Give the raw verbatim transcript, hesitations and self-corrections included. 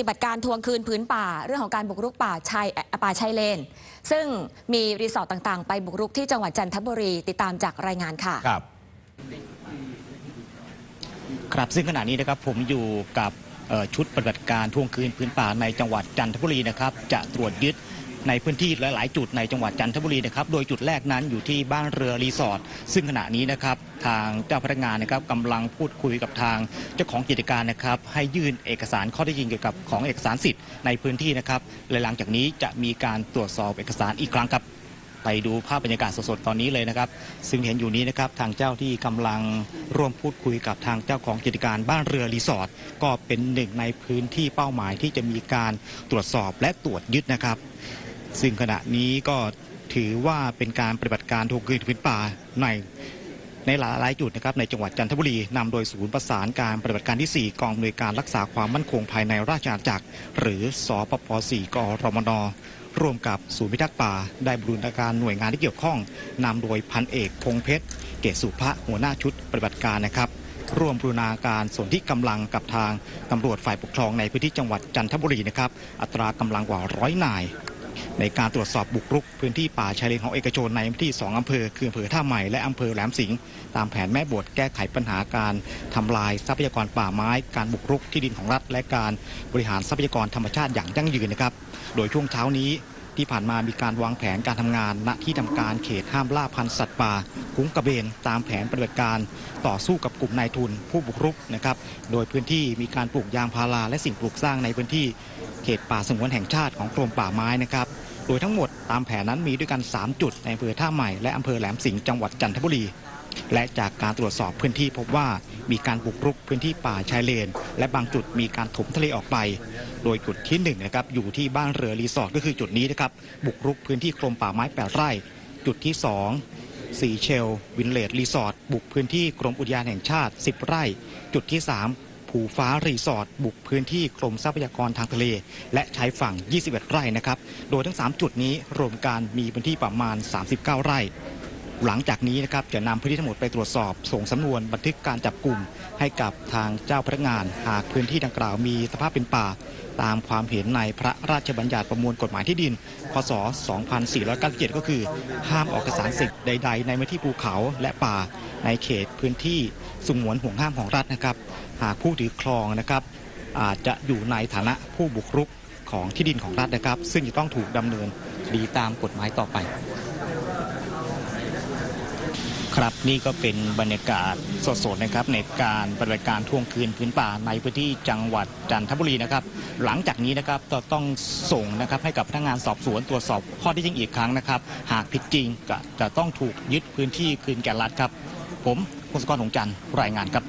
ฏิบัติการทวงคืนพื้นป่าเรื่องของการบุกรุกป่าชายป่าชายเลนซึ่งมีรีสอร์ทต่างๆไปบุกรุกที่จังหวัดจันทบุรีติดตามจากรายงานค่ะครับครับซึ่งขณะนี้นะครับผมอยู่กับชุดปฏิบัติการทวงคืนพื้นป่าในจังหวัดจันทบุรีนะครับจะตรวจยึดในพื้นที่หลายๆจุดในจังหวัดจันทบุรีนะครับโดยจุดแรกนั้นอยู่ที่บ้านเรือรีสอร์ทซึ่งขณะนี้นะครับทางเจ้าพนักงานนะครับกำลังพูดคุยกับทางเจ้าของกิจการนะครับให้ยื่นเอกสารข้อเท็จจริงเกี่ยวกับของเอกสารสิทธิ์ในพื้นที่นะครับและหลังจากนี้จะมีการตรวจสอบเอกสารอีกครั้งครับไปดูภาพบรรยากาศสดๆตอนนี้เลยนะครับซึ่งเห็นอยู่นี้นะครับทางเจ้าที่กำลังร่วมพูดคุยกับทางเจ้าของกิจการบ้านเรือรีสอร์ทก็เป็นหนึ่งในพื้นที่เป้าหมายที่จะมีการตรวจสอบและตรวจยึดนะครับซึ่งขณะนี้ก็ถือว่าเป็นการปฏิบัติการทวงคืนพื้นป่าในในหลายจุดนะครับในจังหวัดจันทบุรีนำโดยศูนย์ประสานการปฏิบัติการที่สี่กองอำนวยการรักษาความมั่นคงภายในราชอาณาจักรหรือสปปสี่กรมนร่วมกับศูนย์พิทักษ์ป่าได้บูรณาการหน่วยงานที่เกี่ยวข้องนำโดยพันเอกพงเพชรเกศสุภะหัวหน้าชุดปฏิบัติการนะครับร่วมบูรณาการส่วนที่กำลังกับทางตำรวจฝ่ายปกครองในพื้นที่จังหวัดจันทบุรีนะครับอัตรากำลังกว่าร้อยนายในการตรวจสอบบุกรุกพื้นที่ป่าชายเลนของเอกชนในพื้นที่สองอำเภอคืออำเภอท่าใหม่และอำเภอแหลมสิงห์ตามแผนแม่บทแก้ไขปัญหาการทำลายทรัพยากรป่าไม้การบุกรุกที่ดินของรัฐและการบริหารทรัพยากรธรรมชาติอย่างยั่งยืนนะครับโดยช่วงเช้านี้ที่ผ่านมามีการวางแผนการทำงานณที่ทำการเขตห้ามล่าพันธุ์สัตว์ป่าคุ้งกระเบนตามแผนปฏิบัติการต่อสู้กับกลุ่มนายทุนผู้บุกรุกนะครับโดยพื้นที่มีการปลูกยางพาราและสิ่งปลูกสร้างในพื้นที่เขตป่าสงวนแห่งชาติของกรมป่าไม้นะครับโดยทั้งหมดตามแผนนั้นมีด้วยกันสามจุดในอำเภอท่าใหม่และอำเภอแหลมสิงห์จังหวัดจันทบุรีและจากการตรวจสอบพื้นที่พบว่ามีการบุกรุกพื้นที่ป่าชายเลนและบางจุดมีการถมทะเลออกไปโดยจุดที่หนึ่ง นะครับอยู่ที่บ้านเรือรีสอร์ทก็คือจุดนี้นะครับบุกรุกพื้นที่กรมป่าไม้แปดไร่จุดที่สองซีเชลวินเลจรีสอร์ทบุกพื้นที่กรมอุทยานแห่งชาติสิบไร่จุดที่สามภูฟ้ารีสอร์ทบุกพื้นที่กรมทรัพยากรทางทะเลและชายฝั่งยี่สิบเอ็ดไร่นะครับโดยทั้งสามจุดนี้รวมกันมีพื้นที่ประมาณสามสิบเก้าไร่หลังจากนี้นะครับจะนำพื้นที่ทั้งหมดไปตรวจสอบส่งสำนวนบันทึกการจับกลุ่มให้กับทางเจ้าพนักงานหากพื้นที่ดังกล่าวมีสภาพเป็นป่าตามความเห็นในพระราชบัญญัติประมวลกฎหมายที่ดินพ.ศ. สองพันสี่ร้อยเก้าสิบเจ็ด ก็คือห้ามออกเอกสารสิทธิ์ใดๆในพื้นที่ภูเขาและป่าในเขตพื้นที่สงวนห่วงห้ามของรัฐนะครับหากผู้ถือครองนะครับอาจจะอยู่ในฐานะผู้บุกรุกของที่ดินของรัฐนะครับซึ่งจะต้องถูกดำเนินคดีตามกฎหมายต่อไปครับนี่ก็เป็นบรรยากาศสดๆนะครับในการปฏิบัติการทวงคืนพื้นป่าในพื้นที่จังหวัดจันทบุรีนะครับหลังจากนี้นะครับจะต้องส่งนะครับให้กับพนักงานสอบสวนตรวจสอบข้อเท็จจริงอีกครั้งนะครับหากผิดจริงก็จะต้องถูกยึดพื้นที่คืนแก่รัฐครับผมพงศกร หงส์จันทร์รายงานครับ